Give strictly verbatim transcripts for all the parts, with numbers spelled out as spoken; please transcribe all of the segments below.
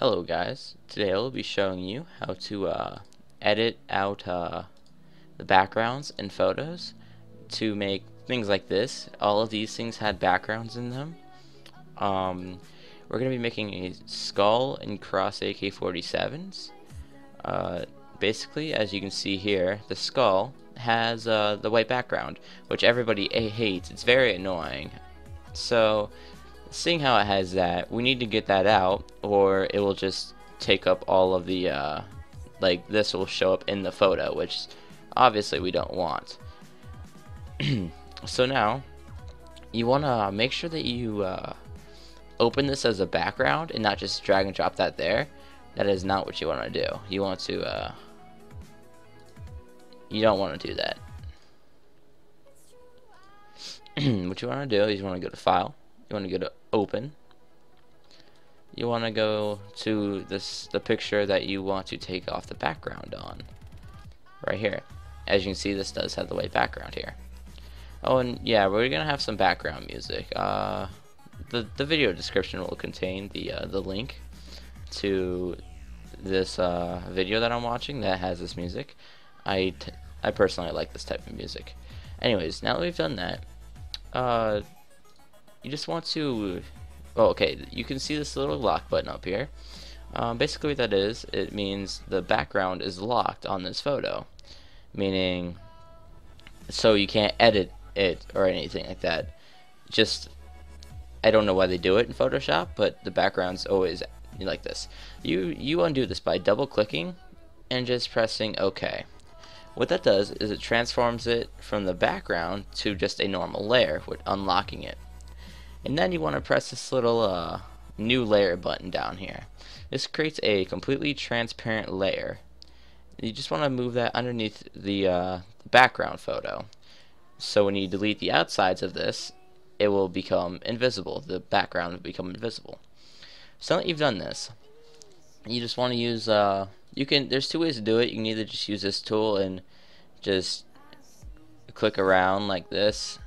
Hello guys, today I'll be showing you how to uh, edit out uh, the backgrounds in photos to make things like this. All of these things had backgrounds in them. Um, we're going to be making a skull and cross A K forty-sevens. Uh, basically, as you can see here, the skull has uh, the white background, which everybody hates. It's very annoying. So seeing how it has that, we need to get that out, or it will just take up all of the, uh, like, this will show up in the photo, which obviously we don't want. So now, you want to make sure that you uh, open this as a background and not just drag and drop that there. That is not what you want to do. You want to, uh, you don't want to do that. What you want to do is you want to go to File. You want to go to Open. You want to go to this the picture that you want to take off the background on, right here. As you can see, this does have the white background here. Oh, and yeah, we're gonna have some background music. Uh, the the video description will contain the uh, the link to this uh, video that I'm watching that has this music. I t I personally like this type of music. Anyways, now that we've done that, uh. you just want to, oh, okay, you can see this little lock button up here. Um, basically what that is, it means the background is locked on this photo, meaning so you can't edit it or anything like that. Just, I don't know why they do it in Photoshop, but the background's always like this. You, you undo this by double-clicking and just pressing OK. What that does is it transforms it from the background to just a normal layer with unlocking it. And then you want to press this little uh, new layer button down here. This creates a completely transparent layer. You just want to move that underneath the uh, background photo. So when you delete the outsides of this, it will become invisible. The background will become invisible. So now that you've done this, you just want to use, uh, you can, there's two ways to do it. You can either just use this tool and just click around like this,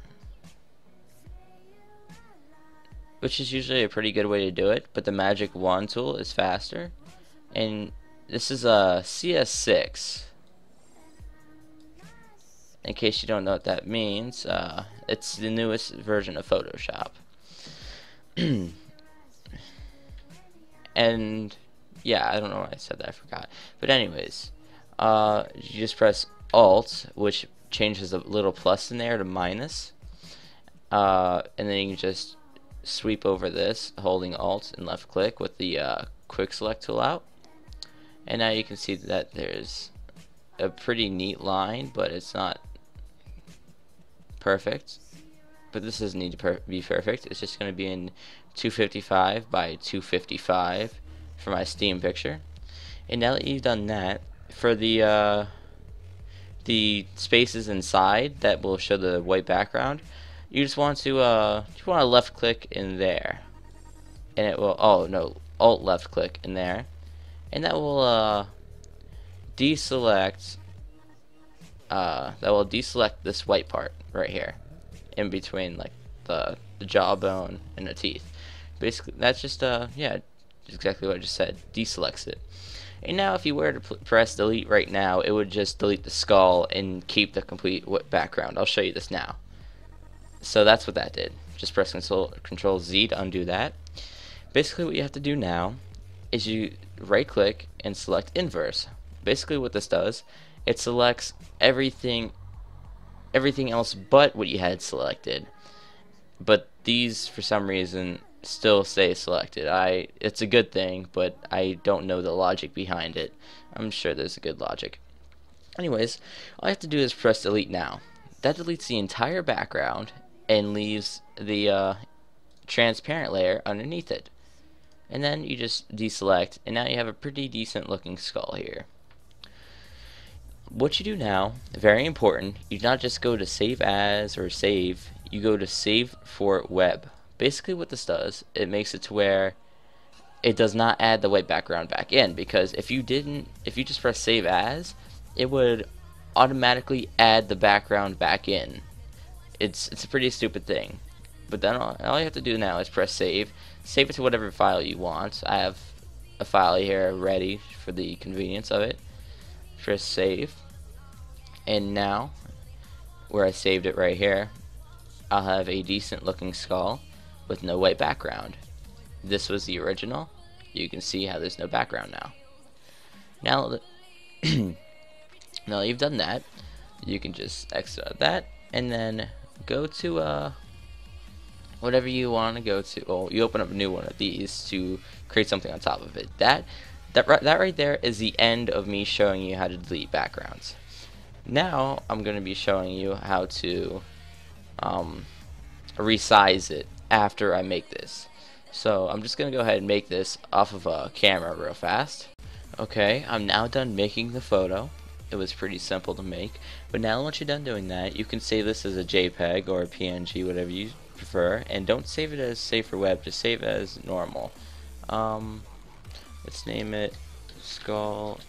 which is usually a pretty good way to do it, but the magic wand tool is faster. And this is a C S six. In case you don't know what that means, uh, it's the newest version of Photoshop. And yeah, I don't know why I said that, I forgot. But anyways, uh, you just press Alt, which changes the little plus in there to minus, uh, and then you can just sweep over this holding Alt and left click with the uh, quick select tool out, and now you can see that there's a pretty neat line, but it's not perfect. But this doesn't need to per be perfect. It's just going to be in two fifty-five by two fifty-five for my Steam picture. And now that you've done that, for the uh, the spaces inside that will show the white background, you just want to uh, you want to left click in there, and it will. Oh no, Alt left click in there, and that will uh, deselect. Uh, that will deselect this white part right here, in between like the the jawbone and the teeth. Basically, that's just uh yeah, exactly what I just said. Deselects it. And now, if you were to press delete right now, it would just delete the skull and keep the complete background. I'll show you this now. So that's what that did. Just press Control, Control Z to undo that. Basically what you have to do now is you right click and select inverse. Basically what this does, it selects everything everything else but what you had selected. But these for some reason still stay selected. I it's a good thing, but I don't know the logic behind it. I'm sure there's a good logic. Anyways, all I have to do is press delete now. That deletes the entire background and leaves the uh, transparent layer underneath it. And then you just deselect, and now you have a pretty decent looking skull here. What you do now, very important, you do not just go to save as or save, you go to save for web. Basically what this does, it makes it to where it does not add the white background back in, because if you didn't, if you just press save as, it would automatically add the background back in. It's it's a pretty stupid thing, but then all, all you have to do now is press save, save it to whatever file you want. I have a file here ready for the convenience of it. Press save, and now where I saved it right here, I'll have a decent looking skull with no white background. This was the original. You can see how there's no background now. Now, now you've done that, you can just exit out that and then go to uh, whatever you want to go to. Well, you open up a new one of these to create something on top of it. That that that right there is the end of me showing you how to delete backgrounds. Now I'm going to be showing you how to um, resize it after I make this. So I'm just going to go ahead and make this off of a camera real fast. Okay, I'm now done making the photo. It was pretty simple to make, but now once you're done doing that, you can save this as a JPEG or a P N G, whatever you prefer, and don't save it as Save for Web, just save it as normal. Um, let's name it Skull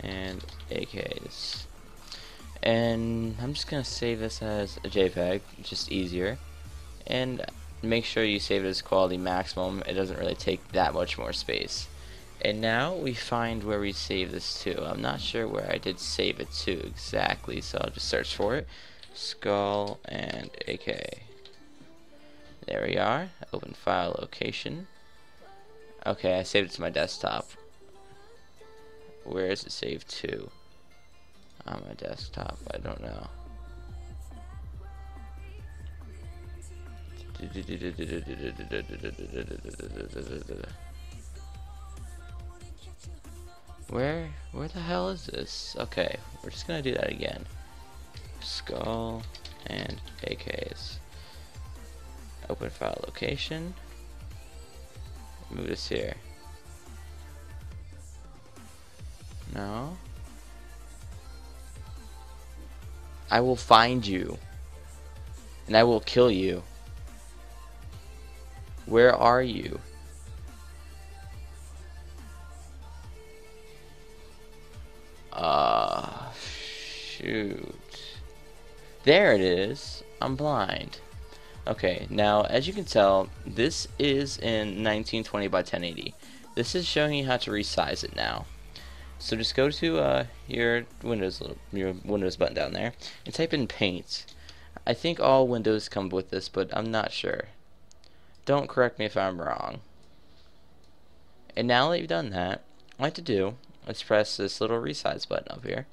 and A Ks. And I'm just going to save this as a JPEG, just easier. And make sure you save it as quality maximum, it doesn't really take that much more space. And now we find where we save this to. I'm not sure where I did save it to exactly, so I'll just search for it. Skull and A K. There we are. Open file location. Okay, I saved it to my desktop. Where is it saved to? On my desktop, I don't know. Where, where the hell is this? Okay, we're just gonna do that again. Skull and A Ks. Open file location. Move this here. No. I will find you. And I will kill you. Where are you? Uh, shoot. There it is. I'm blind. Okay, now as you can tell, this is in nineteen twenty by ten eighty. This is showing you how to resize it now. So just go to uh, your Windows your Windows button down there and type in Paint. I think all Windows come with this, but I'm not sure. Don't correct me if I'm wrong. And now that you've done that, all I have to do, let's press this little resize button up here.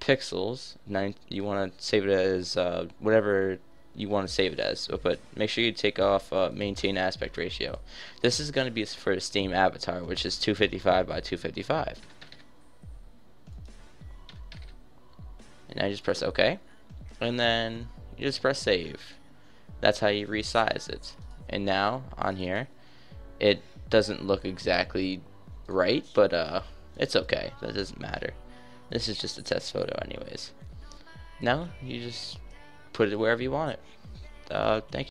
Pixels. Nine, you want to save it as uh, whatever you want to save it as, but make sure you take off uh, maintain aspect ratio. This is going to be for a Steam avatar, which is two fifty-five by two fifty-five. And I just press OK, and then you just press save. That's how you resize it. And now on here, it doesn't look exactly right, but uh it's okay, that doesn't matter. This is just a test photo anyways. Now you just put it wherever you want it. Uh thank you.